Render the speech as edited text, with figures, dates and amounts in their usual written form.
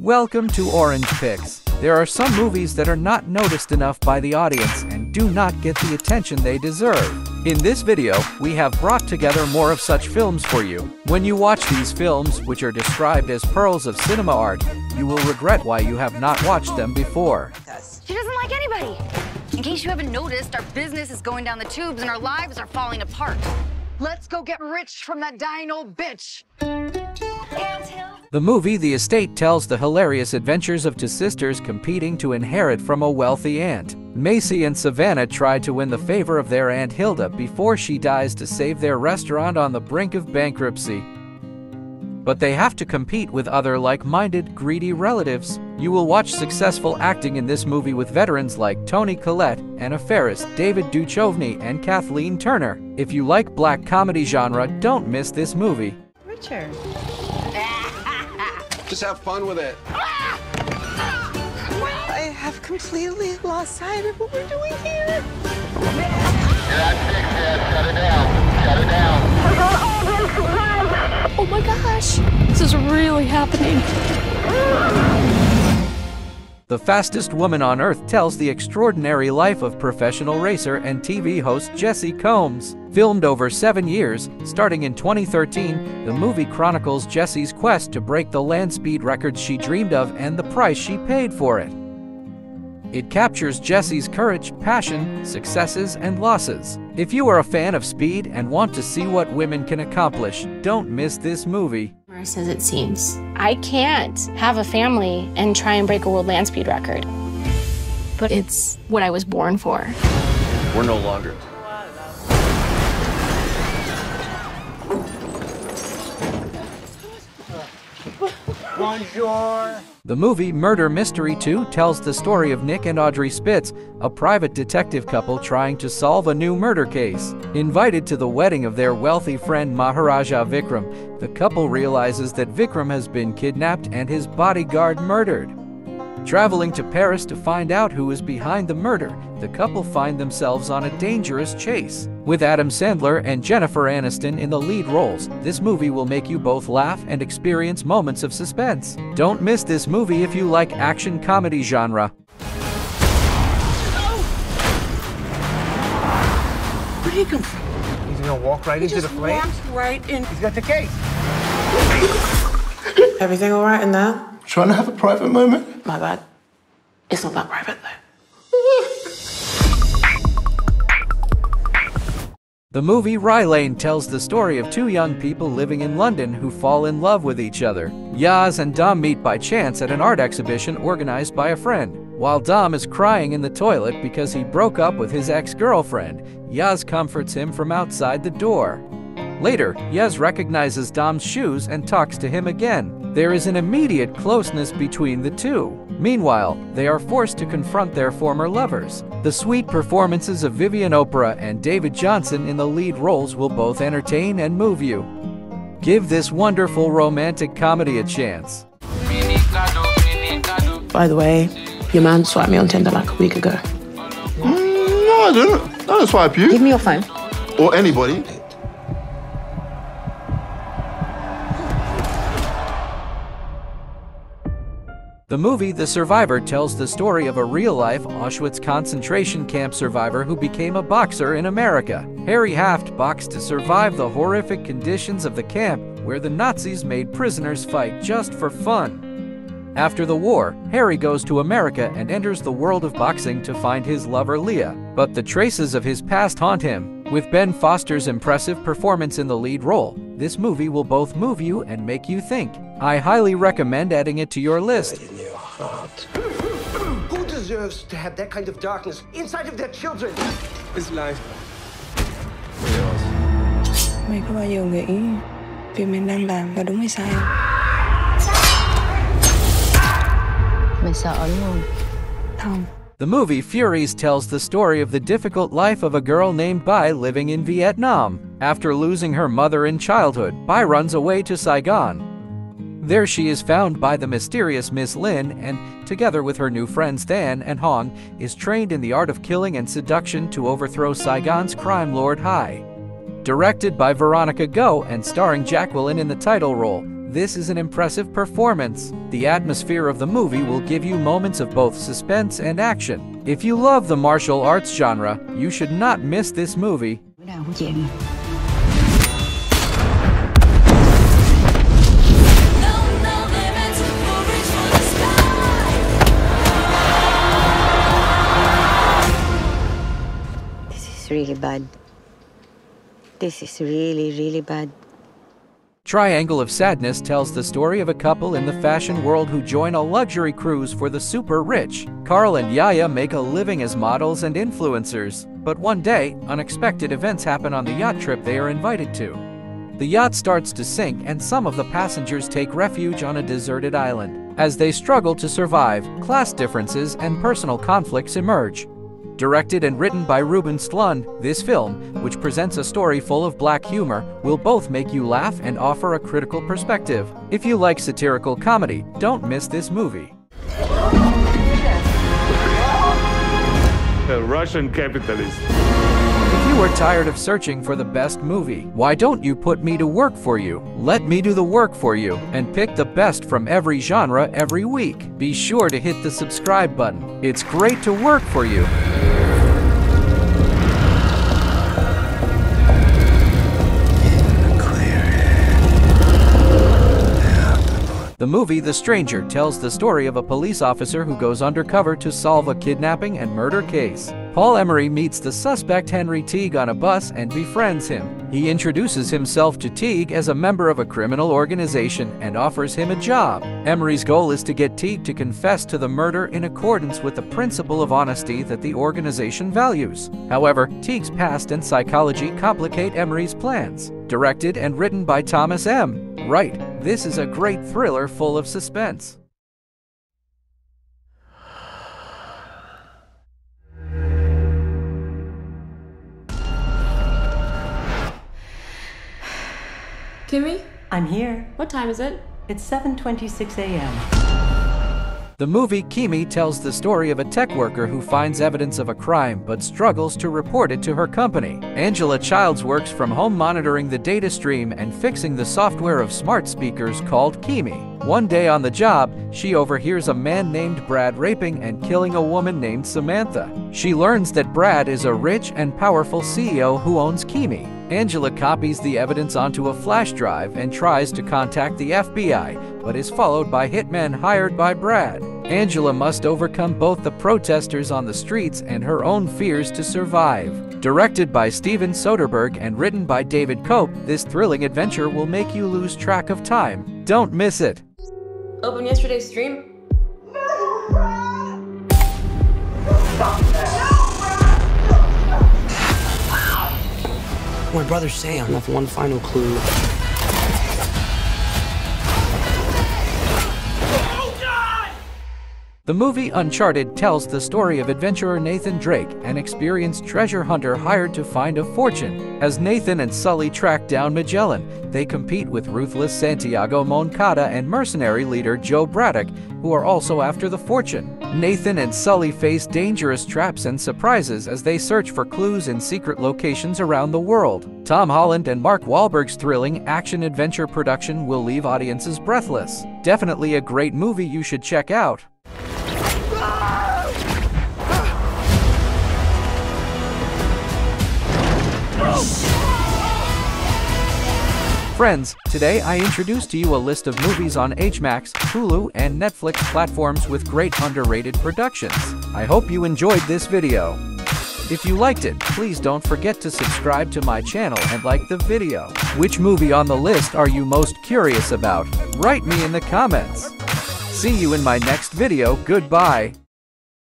Welcome to Orange Picks. There are some movies that are not noticed enough by the audience and do not get the attention they deserve. In this video, we have brought together more of such films for you. When you watch these films, which are described as pearls of cinema art, you will regret why you have not watched them before. She doesn't like anybody. In case you haven't noticed, our business is going down the tubes and our lives are falling apart. Let's go get rich from that dying old bitch. The movie The Estate tells the hilarious adventures of two sisters competing to inherit from a wealthy aunt. Macy and Savannah try to win the favor of their Aunt Hilda before she dies to save their restaurant on the brink of bankruptcy. But they have to compete with other like-minded, greedy relatives. You will watch successful acting in this movie with veterans like Tony Collette, Anna Ferris, David Duchovny, and Kathleen Turner. If you like black comedy genre, don't miss this movie. Richard. Just have fun with it. I have completely lost sight of what we're doing here. Shut it down. Shut it down. Oh my gosh. This is really happening. The Fastest Woman on Earth tells the extraordinary life of professional racer and TV host Jesse Combs. Filmed over 7 years, starting in 2013, the movie chronicles Jesse's quest to break the land speed records she dreamed of and the price she paid for it. It captures Jesse's courage, passion, successes, and losses. If you are a fan of speed and want to see what women can accomplish, don't miss this movie. As it seems, I can't have a family and try and break a world land speed record, but it's what I was born for. We're no longer. Bonjour. The movie Murder Mystery 2 tells the story of Nick and Audrey Spitz, a private detective couple trying to solve a new murder case. Invited to the wedding of their wealthy friend Maharaja Vikram, the couple realizes that Vikram has been kidnapped and his bodyguard murdered. Traveling to Paris to find out who is behind the murder, the couple find themselves on a dangerous chase. With Adam Sandler and Jennifer Aniston in the lead roles, this movie will make you both laugh and experience moments of suspense. Don't miss this movie if you like action comedy genre. Where did he come from? He's gonna walk right into the flame. He just walked right in. He's got the case. Everything all right in there? Trying to have a private moment? My bad. It's not that private, though. The movie Rye Lane tells the story of two young people living in London who fall in love with each other. Yaz and Dom meet by chance at an art exhibition organized by a friend. While Dom is crying in the toilet because he broke up with his ex-girlfriend, Yaz comforts him from outside the door. Later, Yaz recognizes Dom's shoes and talks to him again. There is an immediate closeness between the two. Meanwhile, they are forced to confront their former lovers. The sweet performances of Vivian Oprah and David Johnson in the lead roles will both entertain and move you. Give this wonderful romantic comedy a chance. By the way, your man swiped me on Tinder like a week ago. No, I didn't. I didn't swipe you. Give me your phone. Or anybody. The movie The Survivor tells the story of a real-life Auschwitz concentration camp survivor who became a boxer in America. Harry Haft boxed to survive the horrific conditions of the camp, where the Nazis made prisoners fight just for fun. After the war, Harry goes to America and enters the world of boxing to find his lover Leah, but the traces of his past haunt him. With Ben Foster's impressive performance in the lead role, this movie will both move you and make you think. I highly recommend adding it to your list. In your heart. Who deserves to have that kind of darkness inside of their children? It's life. Mày có bao giờ nghĩ việc mình đang làm là đúng hay sai? Mày sợ ấn không? Không. The movie Furies tells the story of the difficult life of a girl named Bai living in Vietnam. After losing her mother in childhood, Bai runs away to Saigon. There she is found by the mysterious Miss Lin and, together with her new friends Tan and Hong, is trained in the art of killing and seduction to overthrow Saigon's crime lord Hai. Directed by Veronica Goh and starring Jacqueline in the title role, This is an impressive performance. The atmosphere of the movie will give you moments of both suspense and action. If you love the martial arts genre, you should not miss this movie. Really bad. This is really bad. Triangle of Sadness tells the story of a couple in the fashion world who join a luxury cruise for the super rich. Carl and Yaya make a living as models and influencers, but one day, unexpected events happen on the yacht trip they are invited to. The yacht starts to sink and some of the passengers take refuge on a deserted island. As they struggle to survive, class differences and personal conflicts emerge. Directed and written by Ruben Slund, this film, which presents a story full of black humor, will both make you laugh and offer a critical perspective. If you like satirical comedy, don't miss this movie. The Russian capitalist. If you are tired of searching for the best movie, why don't you put me to work for you? Let me do the work for you and pick the best from every genre every week. Be sure to hit the subscribe button. It's great to work for you. The movie The Stranger tells the story of a police officer who goes undercover to solve a kidnapping and murder case. Paul Emery meets the suspect Henry Teague on a bus and befriends him. He introduces himself to Teague as a member of a criminal organization and offers him a job. Emery's goal is to get Teague to confess to the murder in accordance with the principle of honesty that the organization values. However, Teague's past and psychology complicate Emery's plans. Directed and written by Thomas M. Wright. This is a great thriller full of suspense. Kimi? I'm here. What time is it? It's 7:26 a.m. The movie Kimi tells the story of a tech worker who finds evidence of a crime but struggles to report it to her company. Angela Childs works from home monitoring the data stream and fixing the software of smart speakers called Kimi. One day on the job, she overhears a man named Brad raping and killing a woman named Samantha. She learns that Brad is a rich and powerful CEO who owns Kimi. Angela copies the evidence onto a flash drive and tries to contact the FBI, but is followed by hitmen hired by Brad. Angela must overcome both the protesters on the streets and her own fears to survive. Directed by Steven Soderbergh and written by David Cope, this thrilling adventure will make you lose track of time. Don't miss it. Open yesterday's stream? No, Brad! Stop that! My brother Sam left one final clue. Oh, God! The movie Uncharted tells the story of adventurer Nathan Drake, an experienced treasure hunter hired to find a fortune. As Nathan and Sully track down Magellan, they compete with ruthless Santiago Moncada and mercenary leader Joe Braddock, who are also after the fortune. Nathan and Sully face dangerous traps and surprises as they search for clues in secret locations around the world. Tom Holland and Mark Wahlberg's thrilling action-adventure production will leave audiences breathless. Definitely a great movie you should check out. Friends, today I introduced to you a list of movies on HMAX, Hulu, and Netflix platforms with great underrated productions. I hope you enjoyed this video. If you liked it, please don't forget to subscribe to my channel and like the video. Which movie on the list are you most curious about? Write me in the comments. See you in my next video. Goodbye.